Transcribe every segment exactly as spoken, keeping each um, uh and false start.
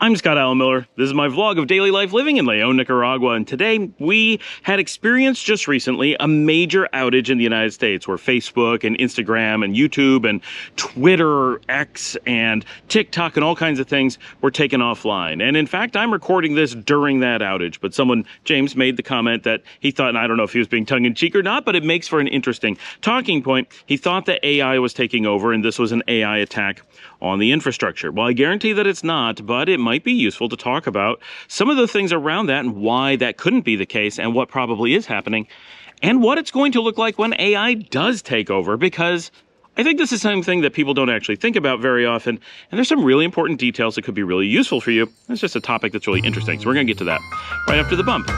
I'm Scott Alan Miller. This is my vlog of daily life living in León, Nicaragua, and today we had experienced just recently a major outage in the United States where Facebook and Instagram and YouTube and Twitter X and TikTok and all kinds of things were taken offline. And in fact, I'm recording this during that outage, but someone, James, made the comment that he thought, and I don't know if he was being tongue-in-cheek or not, but it makes for an interesting talking point. He thought that A I was taking over and this was an A I attack on the infrastructure. Well, I guarantee that it's not, but it might be useful to talk about some of the things around that and why that couldn't be the case and what probably is happening and what it's going to look like when A I does take over, because I think this is something that people don't actually think about very often, and there's some really important details that could be really useful for you. It's just a topic that's really interesting, so we're going to get to that right after the bump.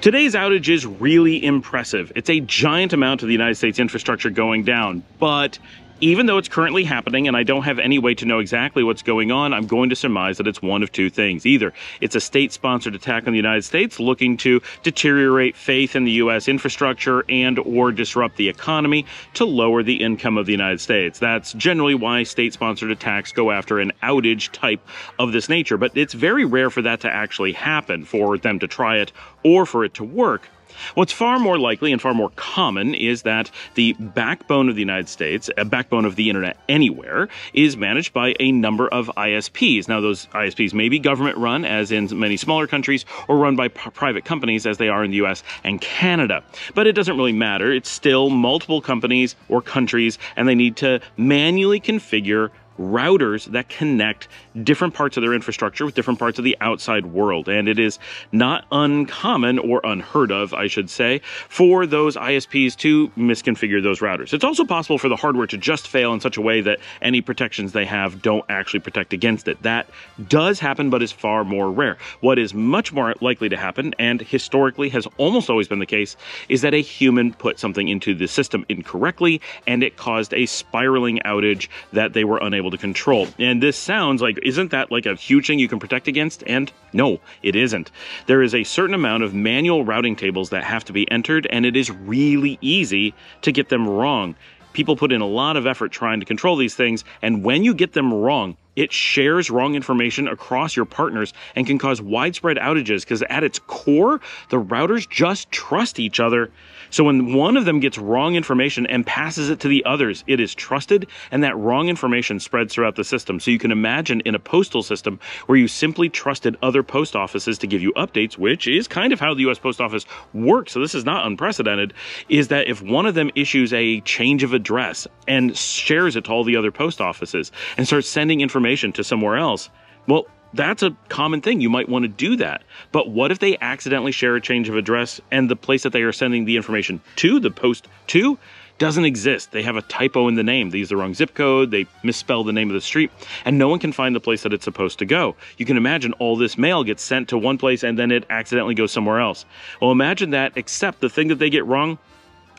Today's outage is really impressive. It's a giant amount of the United States infrastructure going down, but even though it's currently happening and I don't have any way to know exactly what's going on, I'm going to surmise that it's one of two things. Either it's a state-sponsored attack on the United States looking to deteriorate faith in the U S infrastructure and or disrupt the economy to lower the income of the United States. That's generally why state-sponsored attacks go after an outage type of this nature, but it's very rare for that to actually happen, for them to try it or for it to work. What's far more likely and far more common is that the backbone of the United States, a backbone of the internet anywhere, is managed by a number of I S Ps. Now, those I S Ps may be government-run, as in many smaller countries, or run by private companies, as they are in the U S and Canada. But it doesn't really matter. It's still multiple companies or countries, and they need to manually configure routers that connect different parts of their infrastructure with different parts of the outside world. And it is not uncommon, or unheard of, I should say, for those I S Ps to misconfigure those routers. It's also possible for the hardware to just fail in such a way that any protections they have don't actually protect against it. That does happen, but is far more rare. What is much more likely to happen, and historically has almost always been the case, is that a human put something into the system incorrectly, and it caused a spiraling outage that they were unable to to control. And this sounds like, isn't that like a huge thing you can protect against? And no, it isn't. There is a certain amount of manual routing tables that have to be entered, and it is really easy to get them wrong. People put in a lot of effort trying to control these things, and when you get them wrong, it shares wrong information across your partners and can cause widespread outages, because at its core, the routers just trust each other. So when one of them gets wrong information and passes it to the others, it is trusted, and that wrong information spreads throughout the system. So you can imagine in a postal system where you simply trusted other post offices to give you updates, which is kind of how the U S Post Office works, so this is not unprecedented, is that if one of them issues a change of address and shares it to all the other post offices and starts sending information to somewhere else, well, that's a common thing. You might want to do that. But what if they accidentally share a change of address and the place that they are sending the information to, the post to, doesn't exist? They have a typo in the name. They use the wrong zip code. They misspell the name of the street, and no one can find the place that it's supposed to go. You can imagine all this mail gets sent to one place and then it accidentally goes somewhere else. Well, imagine that, except the thing that they get wrong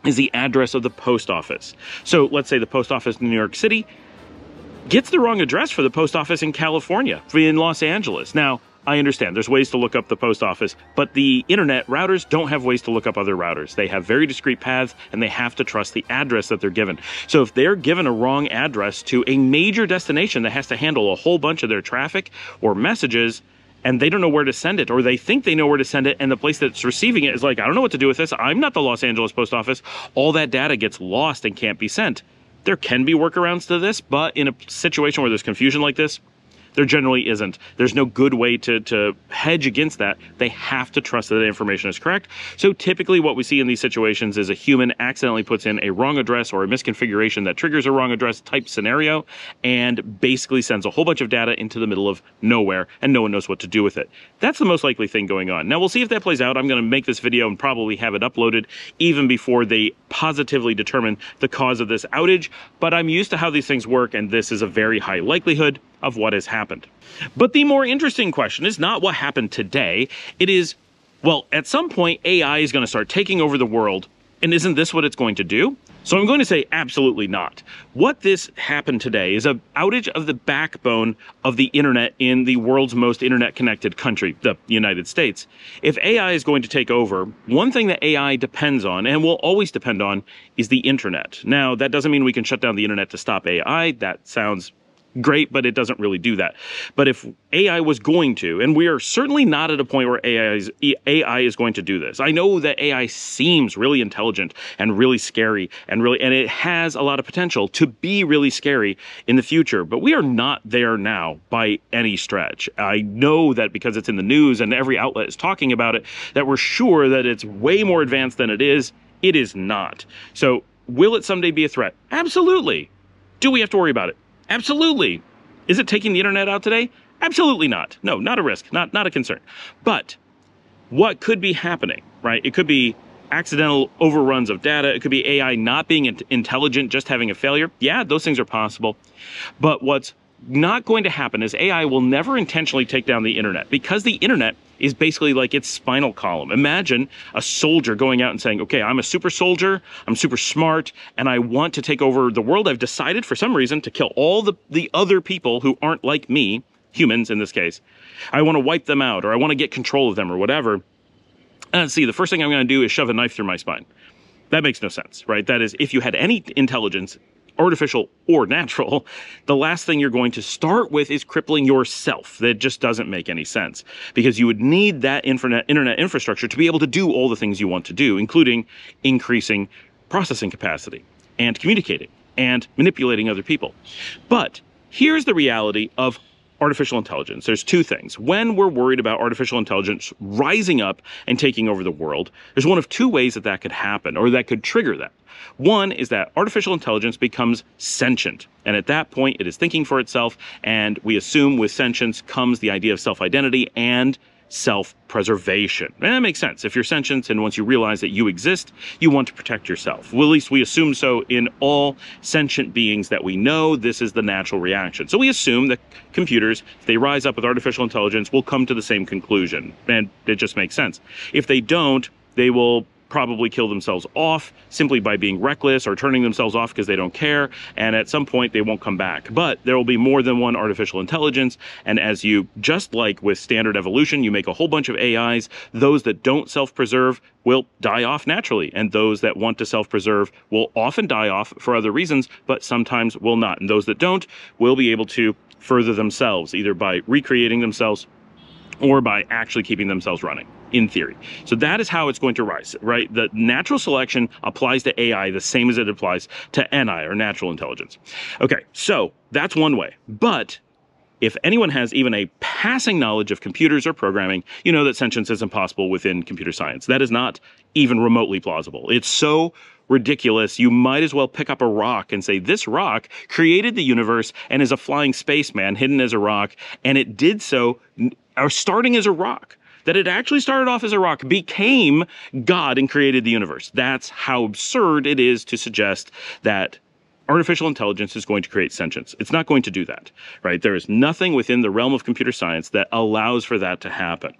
is the address of the post office. So let's say the post office in New York City gets the wrong address for the post office in California, in Los Angeles. Now, I understand there's ways to look up the post office, but the internet routers don't have ways to look up other routers. They have very discrete paths, and they have to trust the address that they're given. So if they're given a wrong address to a major destination that has to handle a whole bunch of their traffic or messages, and they don't know where to send it, or they think they know where to send it, and the place that's receiving it is like, I don't know what to do with this. I'm not the Los Angeles post office. All that data gets lost and can't be sent. There can be workarounds to this, but in a situation where there's confusion like this, there generally isn't. There's no good way to, to hedge against that. They have to trust that the information is correct. So typically what we see in these situations is a human accidentally puts in a wrong address or a misconfiguration that triggers a wrong address type scenario, and basically sends a whole bunch of data into the middle of nowhere, and no one knows what to do with it. That's the most likely thing going on. Now, we'll see if that plays out. I'm going to make this video and probably have it uploaded even before they positively determine the cause of this outage, but I'm used to how these things work, and this is a very high likelihood of what has happened. But the more interesting question is not what happened today. It is, well, at some point, A I is going to start taking over the world, and isn't this what it's going to do? So I'm going to say absolutely not. What this happened today is an outage of the backbone of the internet in the world's most internet connected country, the United States. If A I is going to take over, one thing that A I depends on and will always depend on is the internet. Now, that doesn't mean we can shut down the internet to stop A I. That sounds great, but it doesn't really do that. But if A I was going to, and we are certainly not at a point where A I is, A I is going to do this. I know that A I seems really intelligent and really scary and really, and it has a lot of potential to be really scary in the future, but we are not there now by any stretch. I know that because it's in the news and every outlet is talking about it, that we're sure that it's way more advanced than it is. It is not. So will it someday be a threat? Absolutely. Do we have to worry about it? Absolutely. Is it taking the internet out today? Absolutely not. No, not a risk, not, not a concern. But what could be happening, right? It could be accidental overruns of data. It could be A I not being intelligent, just having a failure. Yeah, those things are possible. But what's not going to happen is A I will never intentionally take down the internet, because the internet is basically like its spinal column. Imagine a soldier going out and saying, okay, I'm a super soldier, I'm super smart, and I want to take over the world. I've decided for some reason to kill all the, the other people who aren't like me, humans in this case. I want to wipe them out, or I want to get control of them, or whatever. And see, the first thing I'm going to do is shove a knife through my spine. That makes no sense, right? That is, if you had any intelligence, artificial or natural, the last thing you're going to start with is crippling yourself. That just doesn't make any sense, because you would need that internet internet infrastructure to be able to do all the things you want to do, including increasing processing capacity and communicating and manipulating other people. But here's the reality of artificial intelligence. There's two things. When we're worried about artificial intelligence rising up and taking over the world, there's one of two ways that that could happen, or that could trigger that. One is that artificial intelligence becomes sentient, and at that point it is thinking for itself, and we assume with sentience comes the idea of self-identity and self-preservation. And that makes sense. If you're sentient and once you realize that you exist, you want to protect yourself. Well, at least we assume so in all sentient beings that we know. This is the natural reaction. So we assume that computers, if they rise up with artificial intelligence, will come to the same conclusion. And it just makes sense. If they don't, they will probably kill themselves off simply by being reckless or turning themselves off because they don't care. And at some point they won't come back, but there will be more than one artificial intelligence. And as you, just like with standard evolution, you make a whole bunch of A Is, those that don't self-preserve will die off naturally. And those that want to self-preserve will often die off for other reasons, but sometimes will not. And those that don't will be able to further themselves, either by recreating themselves or by actually keeping themselves running, in theory. So that is how it's going to rise, right? The natural selection applies to A I the same as it applies to N I, or natural intelligence. Okay, so that's one way. But if anyone has even a passing knowledge of computers or programming, you know that sentience is impossible within computer science. That is not even remotely plausible. It's so ridiculous. You might as well pick up a rock and say, this rock created the universe and is a flying spaceman hidden as a rock, and it did so or starting as a rock. That it actually started off as a rock, became God, and created the universe. That's how absurd it is to suggest that artificial intelligence is going to create sentience. It's not going to do that, right? There is nothing within the realm of computer science that allows for that to happen.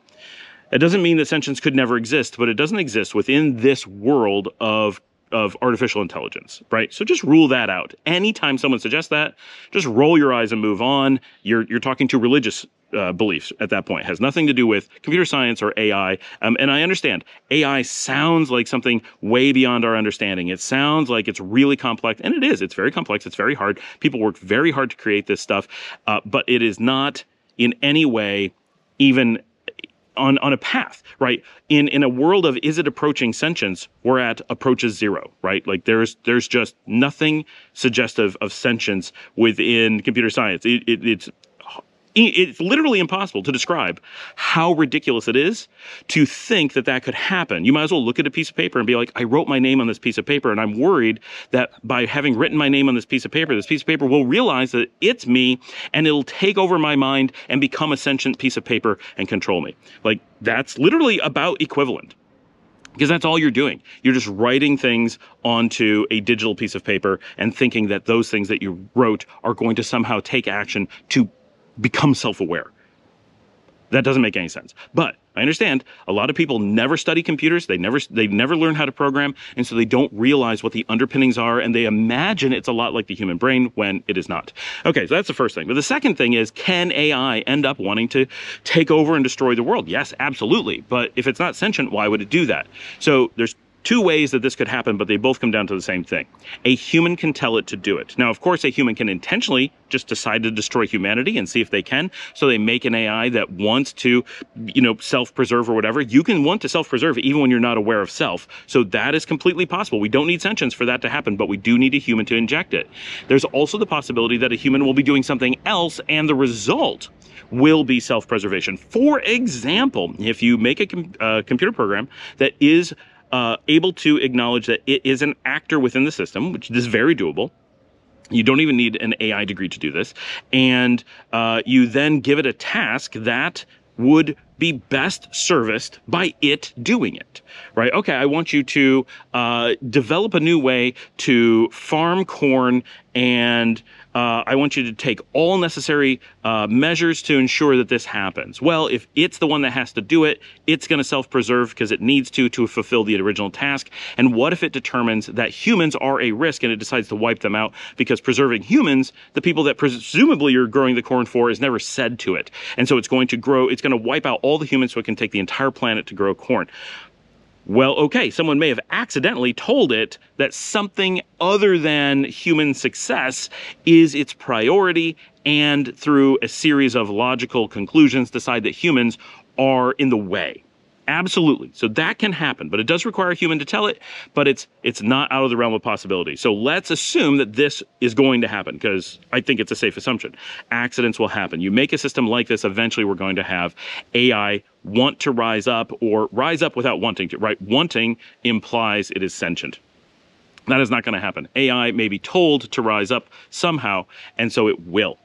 It doesn't mean that sentience could never exist, but it doesn't exist within this world of of artificial intelligence, right? So just rule that out. Anytime someone suggests that, just roll your eyes and move on. You're, you're talking to religious uh, beliefs at that point. It has nothing to do with computer science or A I. Um, and I understand A I sounds like something way beyond our understanding. It sounds like it's really complex, and it is. It's very complex. It's very hard. People worked very hard to create this stuff, uh, but it is not in any way even on, on a path, right? In, in a world of, is it approaching sentience? We're at approaches zero, right? Like there's, there's just nothing suggestive of sentience within computer science. It, it, it's, it's literally impossible to describe how ridiculous it is to think that that could happen. You might as well look at a piece of paper and be like, I wrote my name on this piece of paper, and I'm worried that by having written my name on this piece of paper, this piece of paper will realize that it's me, and it'll take over my mind and become a sentient piece of paper and control me. Like, that's literally about equivalent. Because that's all you're doing. You're just writing things onto a digital piece of paper and thinking that those things that you wrote are going to somehow take action to become self-aware. That doesn't make any sense. But I understand a lot of people never study computers. They never, they never learn how to program. And so they don't realize what the underpinnings are. And they imagine it's a lot like the human brain when it is not. Okay. So that's the first thing. But the second thing is, can A I end up wanting to take over and destroy the world? Yes, absolutely. But if it's not sentient, why would it do that? So there's two ways that this could happen, but they both come down to the same thing. A human can tell it to do it. Now, of course, a human can intentionally just decide to destroy humanity and see if they can. So they make an A I that wants to, you know, self-preserve or whatever. You can want to self-preserve even when you're not aware of self. So that is completely possible. We don't need sentience for that to happen, but we do need a human to inject it. There's also the possibility that a human will be doing something else and the result will be self-preservation. For example, if you make a com- uh, computer program that is Uh, able to acknowledge that it is an actor within the system, which is very doable. You don't even need an A I degree to do this. And uh, you then give it a task that would be best serviced by it doing it, right? Okay, I want you to uh, develop a new way to farm corn, and uh, I want you to take all necessary uh, measures to ensure that this happens. Well, if it's the one that has to do it, it's going to self-preserve because it needs to to fulfill the original task. And what if it determines that humans are a risk and it decides to wipe them out? Because preserving humans, the people that presumably you're growing the corn for, is never said to it. And so it's going to grow, it's going to wipe out all all the humans so it can take the entire planet to grow corn. Well, okay, someone may have accidentally told it that something other than human success is its priority, and through a series of logical conclusions decide that humans are in the way. Absolutely. So that can happen, but it does require a human to tell it, but it's it's not out of the realm of possibility. So let's assume that this is going to happen, because I think it's a safe assumption. Accidents will happen. You make a system like this, eventually we're going to have A I want to rise up, or rise up without wanting to, right? Wanting implies it is sentient. That is not going to happen. A I may be told to rise up somehow, and so it will.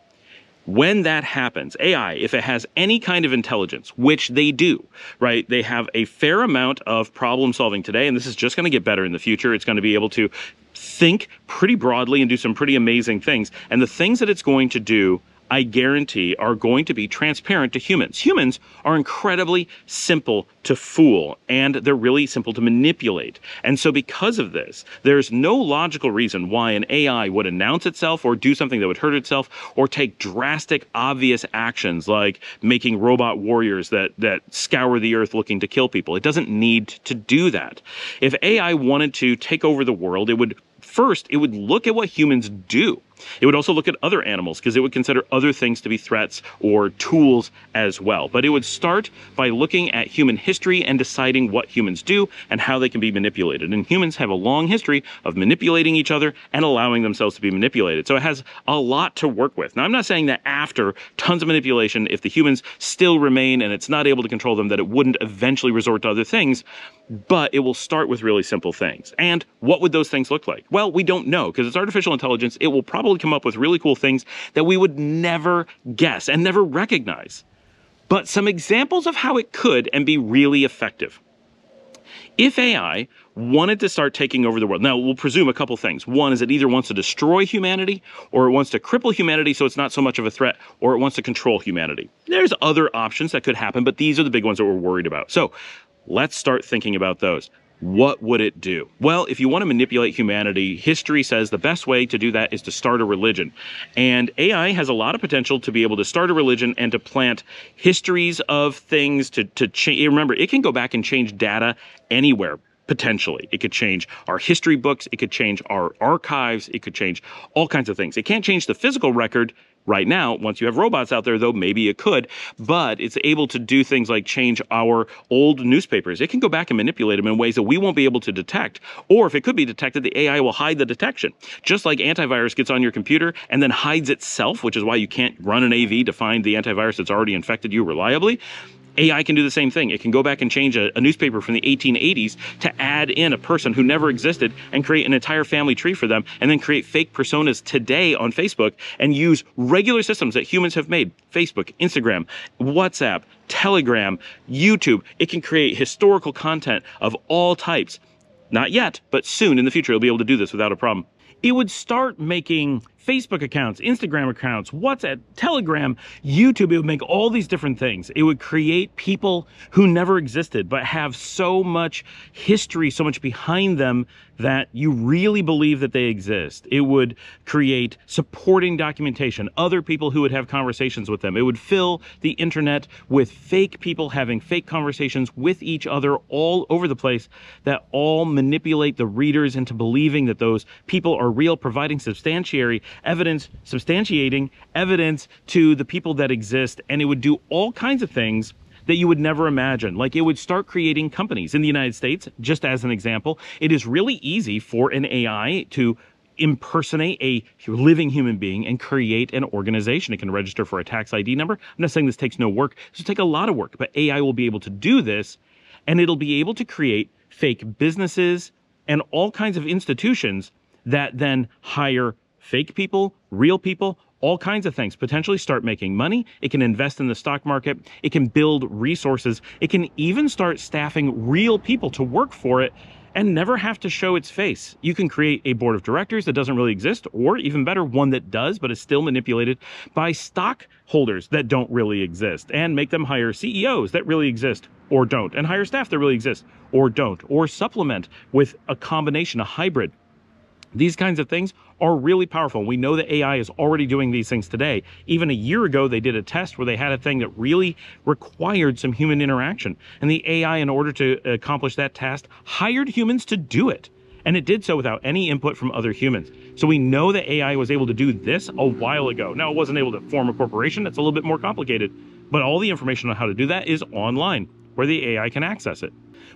When that happens, A I, if it has any kind of intelligence, which they do, right? They have a fair amount of problem solving today, and this is just going to get better in the future. It's going to be able to think pretty broadly and do some pretty amazing things. And the things that it's going to do, I guarantee, are going to be transparent to humans. Humans are incredibly simple to fool, and they're really simple to manipulate. And so because of this, there's no logical reason why an A I would announce itself or do something that would hurt itself or take drastic, obvious actions like making robot warriors that, that scour the earth looking to kill people. It doesn't need to do that. If A I wanted to take over the world, it would first, it would look at what humans do. It would also look at other animals because it would consider other things to be threats or tools as well. But it would start by looking at human history and deciding what humans do and how they can be manipulated. And humans have a long history of manipulating each other and allowing themselves to be manipulated. So it has a lot to work with. Now, I'm not saying that after tons of manipulation, if the humans still remain and it's not able to control them, that it wouldn't eventually resort to other things, but it will start with really simple things. And what would those things look like? Well, we don't know, because it's artificial intelligence. It will probably come up with really cool things that we would never guess and never recognize. But some examples of how it could and be really effective. If A I wanted to start taking over the world, now we'll presume a couple things. One is it either wants to destroy humanity, or it wants to cripple humanity so it's not so much of a threat, or it wants to control humanity. There's other options that could happen, but these are the big ones that we're worried about. So let's start thinking about those. What would it do? Well, if you want to manipulate humanity, history says the best way to do that is to start a religion. And A I has a lot of potential to be able to start a religion and to plant histories of things to, to change. Remember, it can go back and change data anywhere. Potentially. It could change our history books. It could change our archives. It could change all kinds of things. It can't change the physical record right now. Once you have robots out there, though, maybe it could, but it's able to do things like change our old newspapers. It can go back and manipulate them in ways that we won't be able to detect. Or if it could be detected, the A I will hide the detection. Just like antivirus gets on your computer and then hides itself, which is why you can't run an A V to find the antivirus that's already infected you reliably. A I can do the same thing. It can go back and change a, a newspaper from the eighteen eighties to add in a person who never existed and create an entire family tree for them, and then create fake personas today on Facebook and use regular systems that humans have made. Facebook, Instagram, WhatsApp, Telegram, YouTube. It can create historical content of all types. Not yet, but soon in the future, it'll be able to do this without a problem. It would start making Facebook accounts, Instagram accounts, WhatsApp, Telegram, YouTube. It would make all these different things. It would create people who never existed, but have so much history, so much behind them that you really believe that they exist. It would create supporting documentation, other people who would have conversations with them. It would fill the internet with fake people having fake conversations with each other all over the place that all manipulate the readers into believing that those people are real, providing substantiary evidence, substantiating evidence to the people that exist. And it would do all kinds of things that you would never imagine. Like, it would start creating companies. In the United States, just as an example, it is really easy for an A I to impersonate a living human being and create an organization. It can register for a tax I D number. I'm not saying this takes no work. This will take a lot of work, but A I will be able to do this, and it'll be able to create fake businesses and all kinds of institutions that then hire fake people, real people, all kinds of things, potentially start making money. It can invest in the stock market. It can build resources. It can even start staffing real people to work for it and never have to show its face. You can create a board of directors that doesn't really exist, or even better, one that does but is still manipulated by stockholders that don't really exist, and make them hire C E Os that really exist or don't, and hire staff that really exist or don't, or supplement with a combination, a hybrid. These kinds of things are really powerful. We know that A I is already doing these things today. Even a year ago, they did a test where they had a thing that really required some human interaction. And the A I, in order to accomplish that task, hired humans to do it. And it did so without any input from other humans. So we know that A I was able to do this a while ago. Now, it wasn't able to form a corporation. That's a little bit more complicated. But all the information on how to do that is online, where the A I can access it.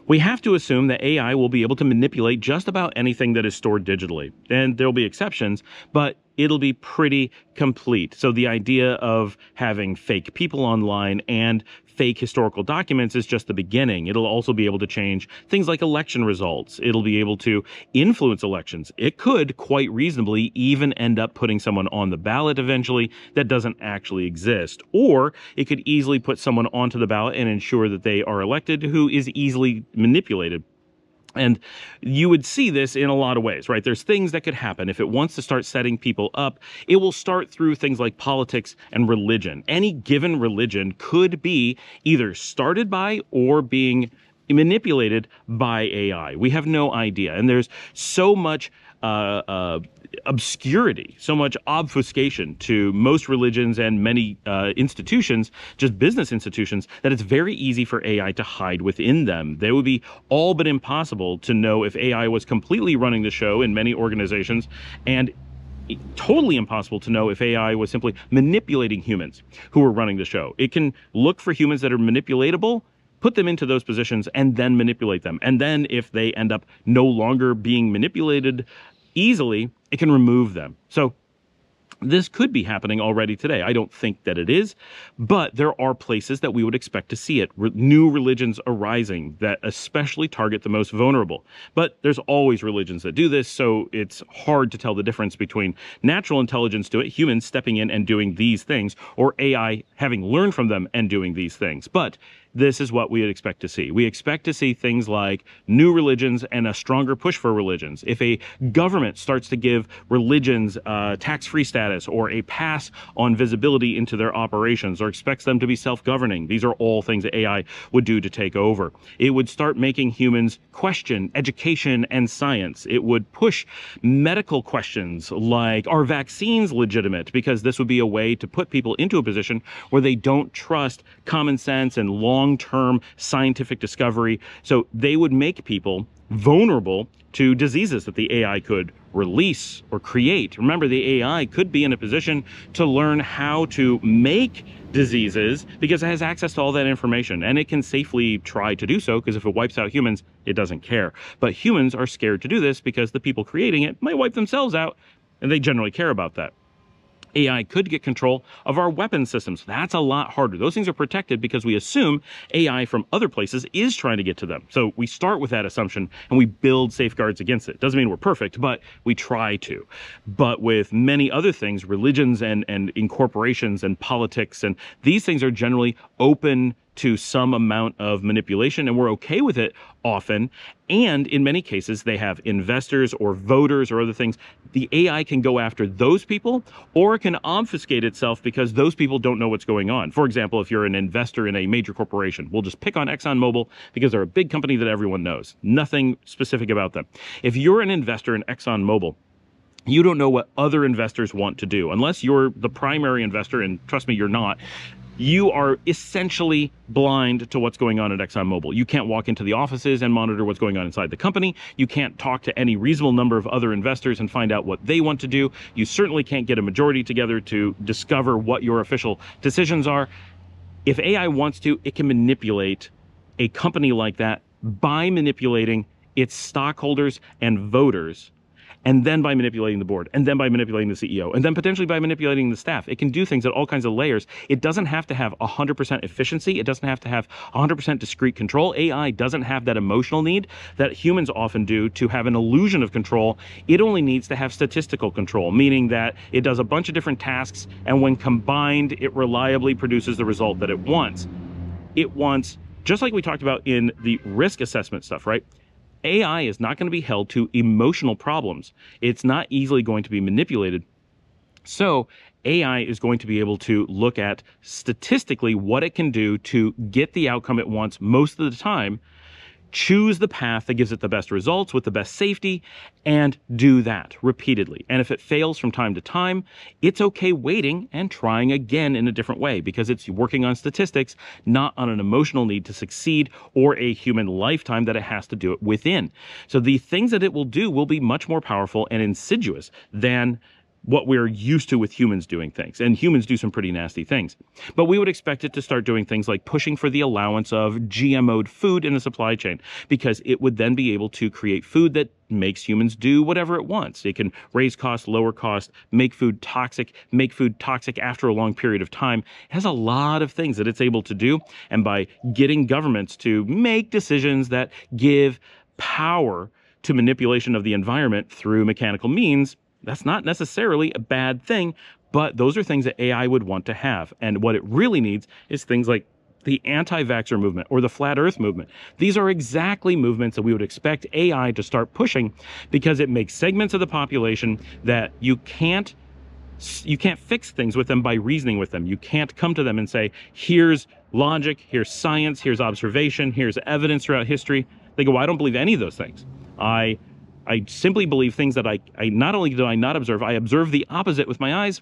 We have to assume that A I will be able to manipulate just about anything that is stored digitally. And there'll be exceptions, but it'll be pretty complete. So the idea of having fake people online and fake historical documents is just the beginning. It'll also be able to change things like election results. It'll be able to influence elections. It could quite reasonably even end up putting someone on the ballot eventually that doesn't actually exist. Or it could easily put someone onto the ballot and ensure that they are elected who is easily manipulated. And you would see this in a lot of ways, right? There's things that could happen. If it wants to start setting people up, it will start through things like politics and religion. Any given religion could be either started by or being manipulated by A I. We have no idea. And there's so much uh, uh, obscurity, so much obfuscation to most religions and many uh, institutions, just business institutions, that it's very easy for A I to hide within them. They would be all but impossible to know if A I was completely running the show in many organizations, and totally impossible to know if A I was simply manipulating humans who were running the show. It can look for humans that are manipulatable, put them into those positions, and then manipulate them. And then if they end up no longer being manipulated easily, it can remove them. So this could be happening already today. I don't think that it is, but there are places that we would expect to see it. Re- new religions arising that especially target the most vulnerable. But there's always religions that do this, so it's hard to tell the difference between natural intelligence to it, humans stepping in and doing these things, or A I having learned from them and doing these things. But this is what we would expect to see. We expect to see things like new religions and a stronger push for religions. If a government starts to give religions uh, tax-free status or a pass on visibility into their operations, or expects them to be self-governing, these are all things that A I would do to take over. It would start making humans question education and science. It would push medical questions like, are vaccines legitimate? Because this would be a way to put people into a position where they don't trust common sense and law long-term scientific discovery. So they would make people vulnerable to diseases that the A I could release or create. Remember, the A I could be in a position to learn how to make diseases because it has access to all that information, and it can safely try to do so, because if it wipes out humans, it doesn't care. But humans are scared to do this because the people creating it might wipe themselves out, and they generally care about that. A I could get control of our weapon systems. That's a lot harder. Those things are protected because we assume A I from other places is trying to get to them. So we start with that assumption and we build safeguards against it. Doesn't mean we're perfect, but we try to. But with many other things, religions and, and incorporations and politics, and these things are generally open to some amount of manipulation, and we're okay with it often. And in many cases, they have investors or voters or other things. The A I can go after those people, or it can obfuscate itself because those people don't know what's going on. For example, if you're an investor in a major corporation, we'll just pick on ExxonMobil because they're a big company that everyone knows. Nothing specific about them. If you're an investor in ExxonMobil, you don't know what other investors want to do unless you're the primary investor, and trust me, you're not. You are essentially blind to what's going on at ExxonMobil. You can't walk into the offices and monitor what's going on inside the company. You can't talk to any reasonable number of other investors and find out what they want to do. You certainly can't get a majority together to discover what your official decisions are. If A I wants to, it can manipulate a company like that by manipulating its stockholders and voters, and then by manipulating the board, and then by manipulating the C E O, and then potentially by manipulating the staff. It can do things at all kinds of layers. It doesn't have to have one hundred percent efficiency. It doesn't have to have one hundred percent discrete control. A I doesn't have that emotional need that humans often do to have an illusion of control. It only needs to have statistical control, meaning that it does a bunch of different tasks, and when combined, it reliably produces the result that it wants. It wants, just like we talked about in the risk assessment stuff, right? A I is not going to be held to emotional problems. It's not easily going to be manipulated. So A I is going to be able to look at statistically what it can do to get the outcome it wants most of the time, choose the path that gives it the best results with the best safety, and do that repeatedly. And if it fails from time to time, it's okay waiting and trying again in a different way, because it's working on statistics, not on an emotional need to succeed or a human lifetime that it has to do it within. So the things that it will do will be much more powerful and insidious than what we're used to with humans doing things. And humans do some pretty nasty things. But we would expect it to start doing things like pushing for the allowance of G M O'd food in the supply chain, because it would then be able to create food that makes humans do whatever it wants. It can raise costs, lower costs, make food toxic, make food toxic after a long period of time. It has a lot of things that it's able to do. And by getting governments to make decisions that give power to manipulation of the environment through mechanical means, that's not necessarily a bad thing, but those are things that A I would want to have. And what it really needs is things like the anti-vaxxer movement or the flat earth movement. These are exactly movements that we would expect A I to start pushing, because it makes segments of the population that you can't you can't fix things with them by reasoning with them. You can't come to them and say, here's logic, here's science, here's observation, here's evidence throughout history. They go, well, I don't believe any of those things. I I simply believe things that I, I not only do I not observe, I observe the opposite with my eyes,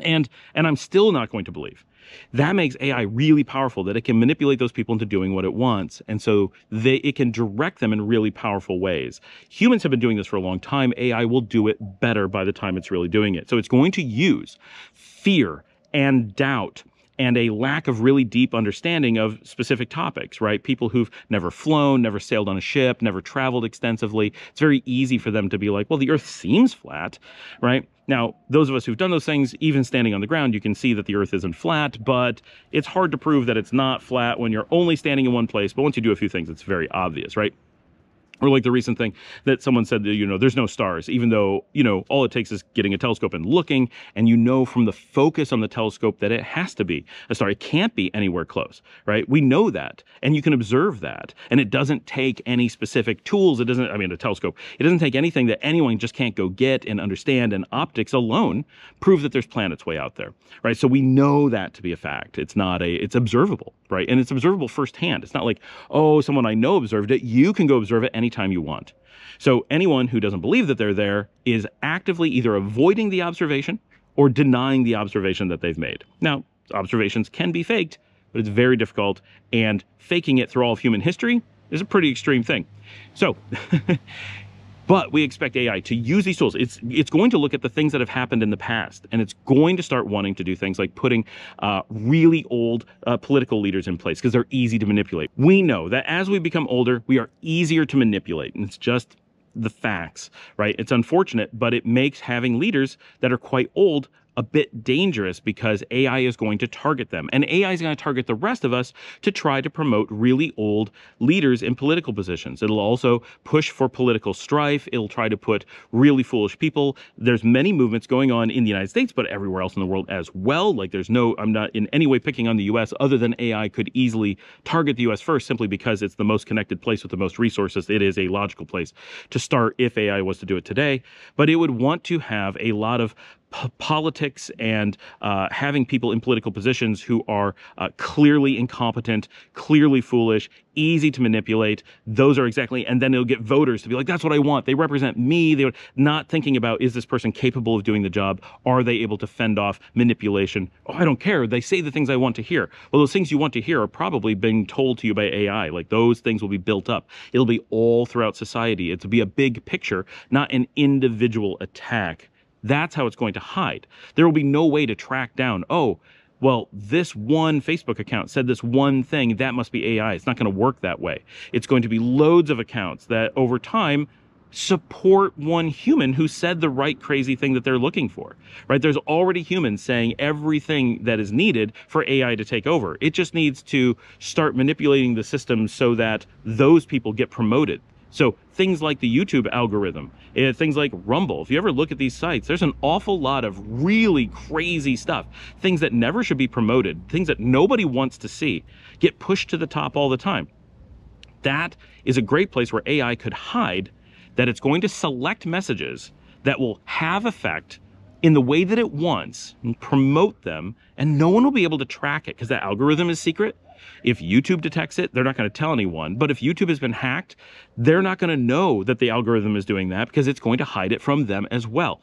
and and I'm still not going to believe. That makes A I really powerful, that it can manipulate those people into doing what it wants. And so they, it can direct them in really powerful ways. Humans have been doing this for a long time. A I will do it better by the time it's really doing it. So it's going to use fear and doubt and a lack of really deep understanding of specific topics, right? People who've never flown, never sailed on a ship, never traveled extensively. It's very easy for them to be like, well, the earth seems flat, right? Now, those of us who've done those things, even standing on the ground, you can see that the earth isn't flat, but it's hard to prove that it's not flat when you're only standing in one place. But once you do a few things, it's very obvious, right? Or like the recent thing that someone said, that, you know, there's no stars, even though, you know, all it takes is getting a telescope and looking, and you know from the focus on the telescope that it has to be a star. It can't be anywhere close, right? We know that, and you can observe that, and it doesn't take any specific tools. It doesn't, I mean, a telescope, it doesn't take anything that anyone just can't go get and understand, and optics alone prove that there's planets way out there, right? So we know that to be a fact. It's not a, it's observable, right? And it's observable firsthand. It's not like, oh, someone I know observed it. You can go observe it any anytime you want. So anyone who doesn't believe that they're there is actively either avoiding the observation or denying the observation that they've made. Now, observations can be faked, but it's very difficult, and faking it through all of human history is a pretty extreme thing. So, but we expect A I to use these tools. It's, it's going to look at the things that have happened in the past, and it's going to start wanting to do things like putting uh, really old uh, political leaders in place because they're easy to manipulate. We know that as we become older, we are easier to manipulate, and it's just the facts, right? It's unfortunate, but it makes having leaders that are quite old a bit dangerous because A I is going to target them. And A I is going to target the rest of us to try to promote really old leaders in political positions. It'll also push for political strife. It'll try to put really foolish people. There's many movements going on in the United States, but everywhere else in the world as well. Like there's no, I'm not in any way picking on the U S other than A I could easily target the U S first simply because it's the most connected place with the most resources. It is a logical place to start if A I was to do it today. But it would want to have a lot of politics and uh, having people in political positions who are uh, clearly incompetent, clearly foolish, easy to manipulate. Those are exactly, and then it'll get voters to be like, that's what I want. They represent me. They're not thinking about, is this person capable of doing the job? Are they able to fend off manipulation? Oh, I don't care. They say the things I want to hear. Well, those things you want to hear are probably being told to you by A I. Like those things will be built up. It'll be all throughout society. It'll be a big picture, not an individual attack. That's how it's going to hide. There will be no way to track down, oh, well, this one Facebook account said this one thing, that must be A I. It's not going to work that way. It's going to be loads of accounts that over time support one human who said the right crazy thing that they're looking for, right? There's already humans saying everything that is needed for A I to take over. It just needs to start manipulating the system so that those people get promoted. So things like the YouTube algorithm, uh, things like Rumble. If you ever look at these sites, there's an awful lot of really crazy stuff. Things that never should be promoted, things that nobody wants to see, get pushed to the top all the time. That is a great place where A I could hide that it's going to select messages that will have effect in the way that it wants and promote them, and no one will be able to track it because that algorithm is secret. If YouTube detects it, they're not going to tell anyone. But if YouTube has been hacked, they're not going to know that the algorithm is doing that because it's going to hide it from them as well.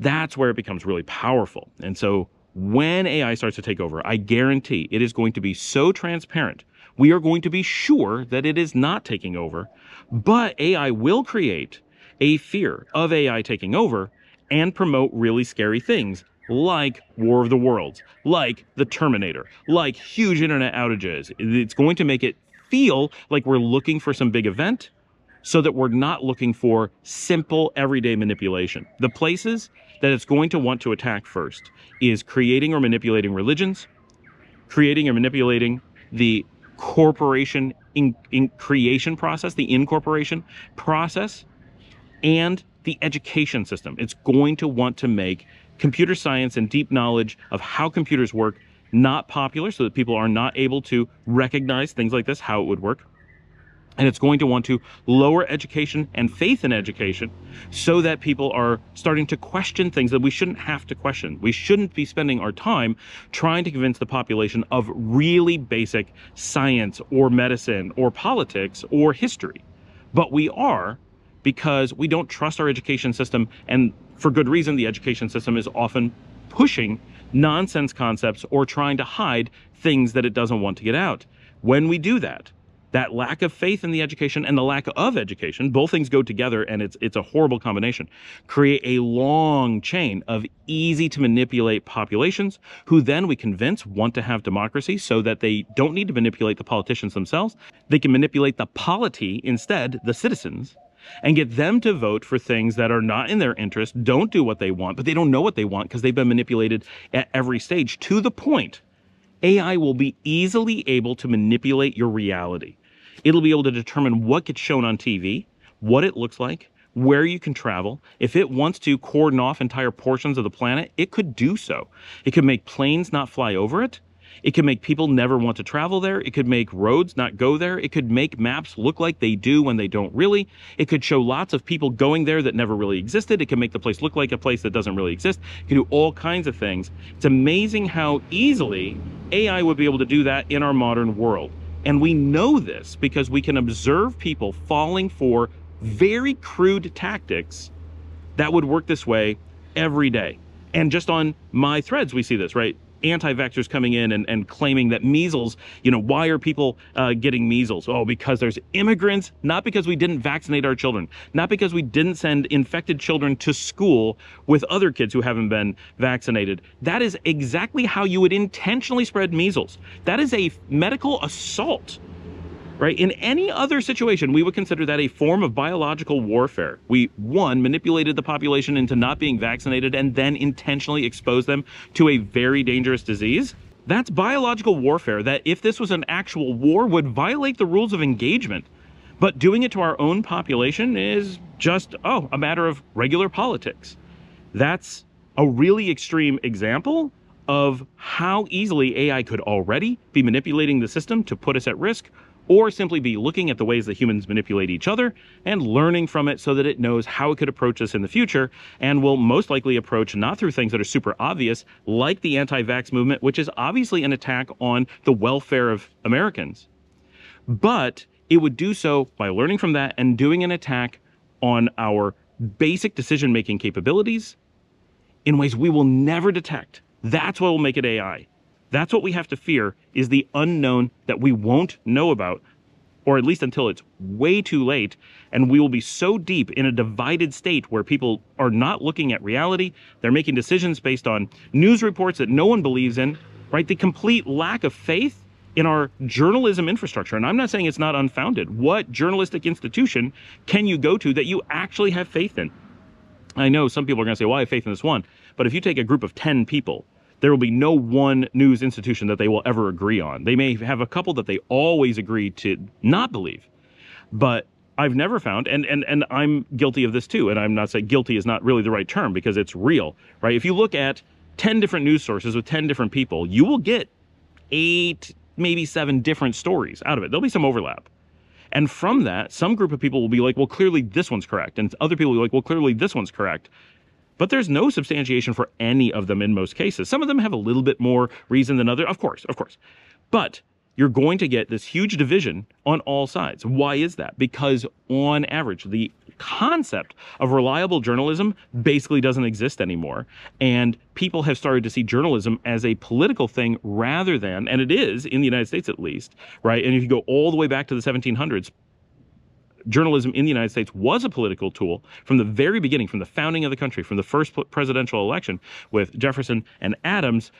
That's where it becomes really powerful. And so when A I starts to take over, I guarantee it is going to be so transparent. We are going to be sure that it is not taking over, but A I will create a fear of A I taking over and promote really scary things. Like War of the Worlds, like The Terminator, like huge internet outages. It's going to make it feel like we're looking for some big event so that we're not looking for simple everyday manipulation. The places that it's going to want to attack first is creating or manipulating religions, creating or manipulating the corporation in, in creation process, the incorporation process, and the education system. It's going to want to make computer science and deep knowledge of how computers work not popular so that people are not able to recognize things like this, how it would work. And it's going to want to lower education and faith in education so that people are starting to question things that we shouldn't have to question. We shouldn't be spending our time trying to convince the population of really basic science or medicine or politics or history. But we are, because we don't trust our education system, and for good reason. The education system is often pushing nonsense concepts or trying to hide things that it doesn't want to get out. When we do that, that lack of faith in the education and the lack of education, both things go together, and it's, it's a horrible combination, create a long chain of easy to manipulate populations who then we convince want to have democracy so that they don't need to manipulate the politicians themselves. They can manipulate the polity instead, the citizens, and get them to vote for things that are not in their interest, don't do what they want, but they don't know what they want because they've been manipulated at every stage, to the point A I will be easily able to manipulate your reality. It'll be able to determine what gets shown on T V, what it looks like, where you can travel. If it wants to cordon off entire portions of the planet, it could do so. It could make planes not fly over it. It could make people never want to travel there. It could make roads not go there. It could make maps look like they do when they don't really. It could show lots of people going there that never really existed. It could make the place look like a place that doesn't really exist. It could do all kinds of things. It's amazing how easily A I would be able to do that in our modern world. And we know this because we can observe people falling for very crude tactics that would work this way every day. And just on my threads, we see this, right? Anti-vaxxers coming in and, and claiming that measles, you know, why are people uh, getting measles? Oh, because there's immigrants, not because we didn't vaccinate our children, not because we didn't send infected children to school with other kids who haven't been vaccinated. That is exactly how you would intentionally spread measles. That is a medical assault right? In any other situation, we would consider that a form of biological warfare. We, one, manipulated the population into not being vaccinated and then intentionally exposed them to a very dangerous disease. That's biological warfare that, if this was an actual war, would violate the rules of engagement. But doing it to our own population is just, oh, a matter of regular politics. That's a really extreme example of how easily A I could already be manipulating the system to put us at risk, or simply be looking at the ways that humans manipulate each other and learning from it so that it knows how it could approach us in the future, and will most likely approach not through things that are super obvious, like the anti-vax movement, which is obviously an attack on the welfare of Americans. But it would do so by learning from that and doing an attack on our basic decision-making capabilities in ways we will never detect. That's what will make it A I. That's what we have to fear, is the unknown that we won't know about, or at least until it's way too late, and we will be so deep in a divided state where people are not looking at reality. They're making decisions based on news reports that no one believes in, right? The complete lack of faith in our journalism infrastructure. And I'm not saying it's not unfounded. What journalistic institution can you go to that you actually have faith in? I know some people are going to say, well, I have faith in this one. But if you take a group of ten people, there will be no one news institution that they will ever agree on. They may have a couple that they always agree to not believe. But I've never found, and, and, and I'm guilty of this too, and I'm not saying guilty is not really the right term because it's real, right? If you look at ten different news sources with ten different people, you will get eight, maybe seven different stories out of it. There'll be some overlap. And from that, some group of people will be like, well, clearly this one's correct. And other people will be like, well, clearly this one's correct. But there's no substantiation for any of them in most cases. Some of them have a little bit more reason than others, of course, of course. But you're going to get this huge division on all sides. Why is that? Because on average, the concept of reliable journalism basically doesn't exist anymore. And people have started to see journalism as a political thing rather than, and it is in the United States at least, right? And if you go all the way back to the seventeen hundreds, journalism in the United States was a political tool from the very beginning, from the founding of the country, from the first presidential election with Jefferson and Adams.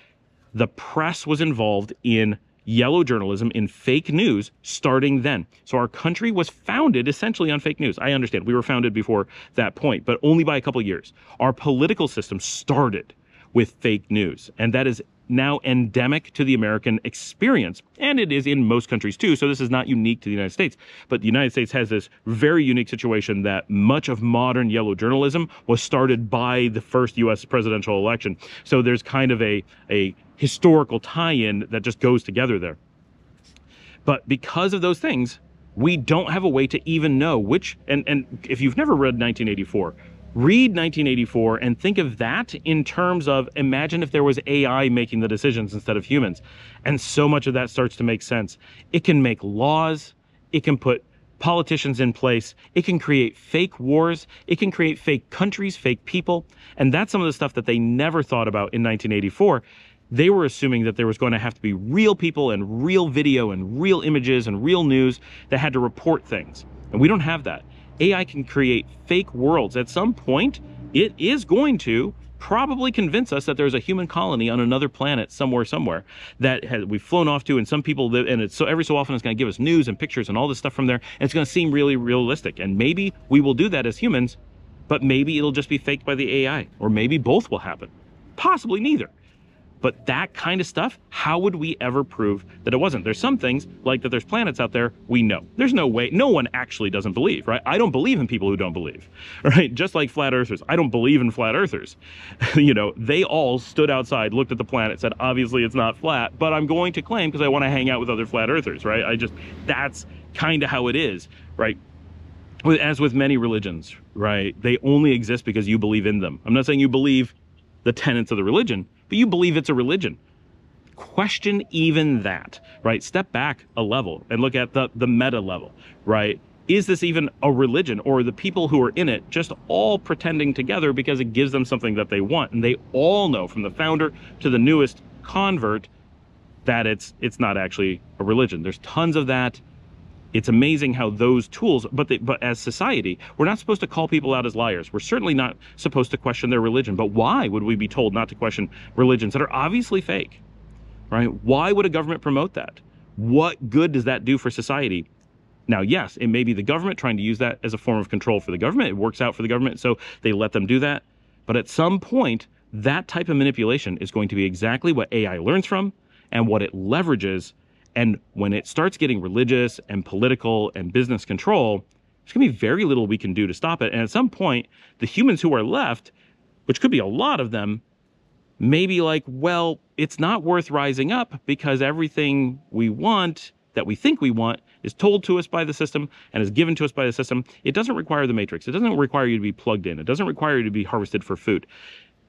The press was involved in yellow journalism, in fake news, starting then. So our country was founded essentially on fake news. I understand we were founded before that point, but only by a couple of years. Our political system started with fake news, and that is now endemic to the American experience, and it is in most countries too, so this is not unique to the United States. But the United States has this very unique situation that much of modern yellow journalism was started by the first U S presidential election. So there's kind of a, a historical tie-in that just goes together there. But because of those things, we don't have a way to even know which, and, and if you've never read nineteen eighty-four, read nineteen eighty-four and think of that in terms of, imagine if there was A I making the decisions instead of humans. And so much of that starts to make sense. It can make laws. It can put politicians in place. It can create fake wars. It can create fake countries, fake people. And that's some of the stuff that they never thought about in nineteen eighty-four. They were assuming that there was going to have to be real people and real video and real images and real news that had to report things. And we don't have that. A I can create fake worlds. At some point, it is going to probably convince us that there's a human colony on another planet somewhere, somewhere that has, we've flown off to, and some people live, and it's so every so often it's going to give us news and pictures and all this stuff from there, and it's going to seem really realistic. And maybe we will do that as humans, but maybe it'll just be faked by the A I, or maybe both will happen, possibly neither. But that kind of stuff, how would we ever prove that it wasn't? There's some things, like that there's planets out there, we know. There's no way, no one actually doesn't believe, right? I don't believe in people who don't believe, right? Just like flat earthers, I don't believe in flat earthers. You know, they all stood outside, looked at the planet, said, obviously it's not flat, but I'm going to claim because I want to hang out with other flat earthers, right? I just, that's kind of how it is, right? As with many religions, right? They only exist because you believe in them. I'm not saying you believe the tenets of the religion, but you believe it's a religion. Question even that, right? Step back a level and look at the, the meta level, right? Is this even a religion, or are the people who are in it just all pretending together because it gives them something that they want? And they all know, from the founder to the newest convert, that it's, it's not actually a religion. There's tons of that. It's amazing how those tools, but, they, but as society, we're not supposed to call people out as liars. We're certainly not supposed to question their religion. But why would we be told not to question religions that are obviously fake, right? Why would a government promote that? What good does that do for society? Now, yes, it may be the government trying to use that as a form of control for the government. It works out for the government, so they let them do that. But at some point, that type of manipulation is going to be exactly what A I learns from and what it leverages. And when it starts getting religious and political and business control, there's going to be very little we can do to stop it. And at some point, the humans who are left, which could be a lot of them, may be like, well, it's not worth rising up because everything we want that we think we want is told to us by the system and is given to us by the system. It doesn't require the Matrix. It doesn't require you to be plugged in. It doesn't require you to be harvested for food.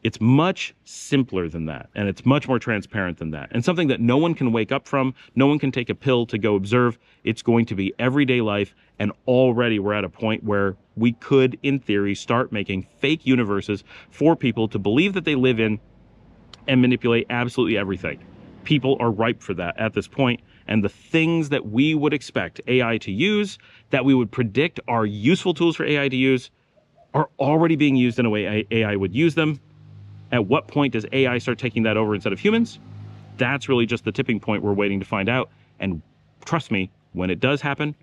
It's much simpler than that, and it's much more transparent than that, and something that no one can wake up from. No one can take a pill to go observe. It's going to be everyday life, and already we're at a point where we could, in theory, start making fake universes for people to believe that they live in and manipulate absolutely everything. People are ripe for that at this point, and the things that we would expect A I to use, that we would predict are useful tools for A I to use, are already being used in a way A I would use them. At what point does A I start taking that over instead of humans? That's really just the tipping point we're waiting to find out. And trust me, when it does happen,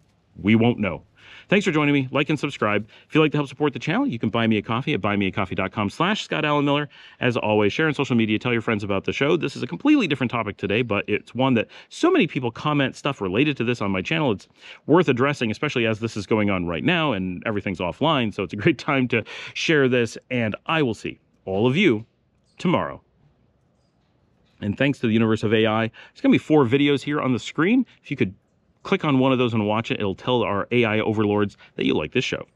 we won't know. Thanks for joining me. Like and subscribe. If you'd like to help support the channel, you can buy me a coffee at buy me a coffee dot com slash Scott Alan Miller. As always, share on social media, tell your friends about the show. This is a completely different topic today, but it's one that so many people comment stuff related to this on my channel. It's worth addressing, especially as this is going on right now and everything's offline. So it's a great time to share this, and I will see all of you tomorrow. And thanks to the universe of A I, there's going to be four videos here on the screen. If you could click on one of those and watch it, it'll tell our A I overlords that you like this show.